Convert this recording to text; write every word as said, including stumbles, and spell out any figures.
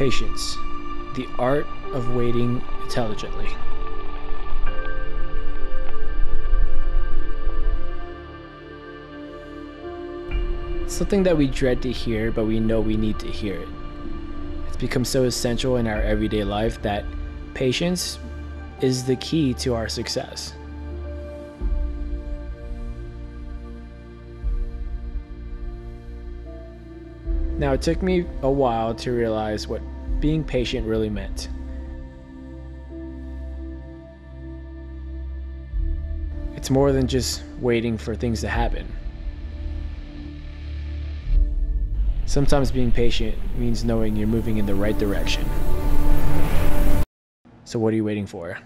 Patience, the art of waiting intelligently. It's something that we dread to hear, but we know we need to hear it. It's become so essential in our everyday life that patience is the key to our success. Now, it took me a while to realize what being patient really meant. It's more than just waiting for things to happen. Sometimes being patient means knowing you're moving in the right direction. So what are you waiting for?